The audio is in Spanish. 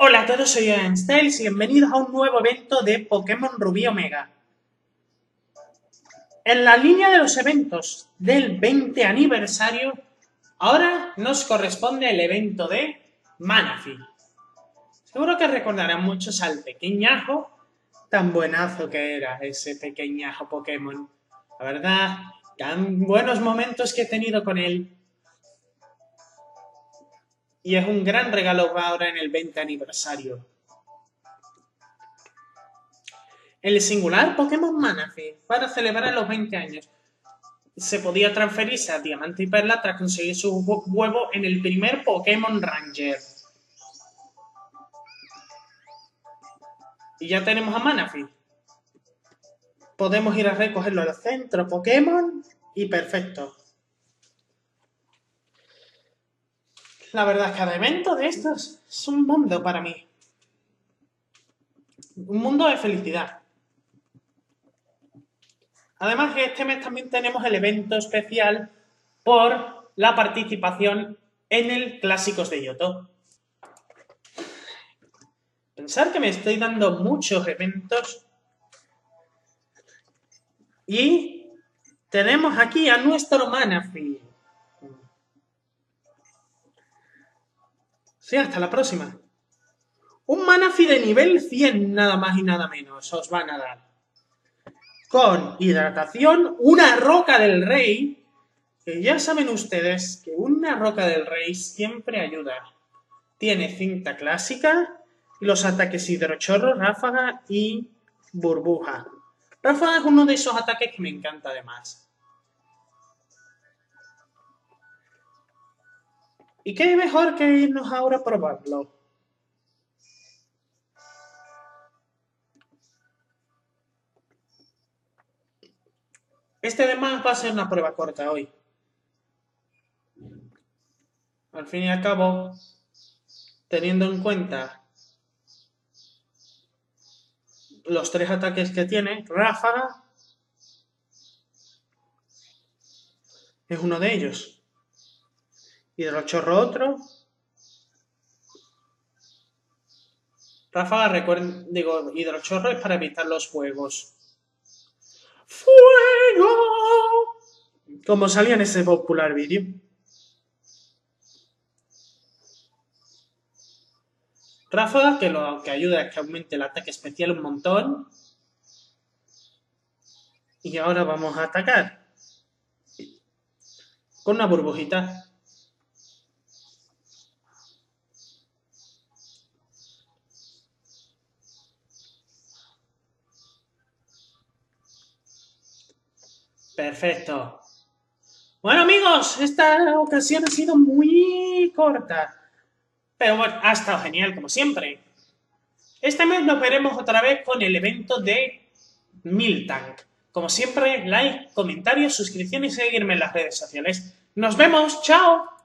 Hola a todos, soy AdrianStiles y bienvenidos a un nuevo evento de Pokémon Rubí Omega. En la línea de los eventos del 20 aniversario, ahora nos corresponde el evento de Manaphy. Seguro que recordarán muchos al pequeñajo, tan buenazo que era ese pequeñajo Pokémon. La verdad, tan buenos momentos que he tenido con él. Y es un gran regalo ahora en el 20 aniversario. El singular Pokémon Manaphy, para celebrar los 20 años, se podía transferirse a Diamante y Perla tras conseguir su huevo en el primer Pokémon Ranger. Y ya tenemos a Manaphy. Podemos ir a recogerlo al centro Pokémon y perfecto. La verdad, cada evento de estos es un mundo para mí. Un mundo de felicidad. Además, este mes también tenemos el evento especial por la participación en el Clásicos de Yoto. Pensar que me estoy dando muchos eventos. Y tenemos aquí a nuestro Manaphy. Sí, hasta la próxima. Un Manaphy de nivel 100, nada más y nada menos, os van a dar. Con hidratación, una Roca del Rey, que ya saben ustedes que una Roca del Rey siempre ayuda. Tiene cinta clásica, los ataques hidrochorro, ráfaga y burbuja. Ráfaga es uno de esos ataques que me encanta además. ¿Y qué mejor que irnos ahora a probarlo? Este además va a ser una prueba corta hoy. Al fin y al cabo, teniendo en cuenta los tres ataques que tiene, ráfaga es uno de ellos. Hidrochorro otro. Ráfaga, recuerden, digo, hidrochorro es para evitar los fuegos. ¡Fuego! Como salía en ese popular vídeo. Ráfaga, que lo que ayuda es que aumente el ataque especial un montón. Y ahora vamos a atacar. Con una burbujita. Perfecto. Bueno, amigos, esta ocasión ha sido muy corta. Pero bueno, ha estado genial, como siempre. Este mes nos veremos otra vez con el evento de Miltank. Como siempre, like, comentarios, suscripción y seguirme en las redes sociales. ¡Nos vemos! ¡Chao!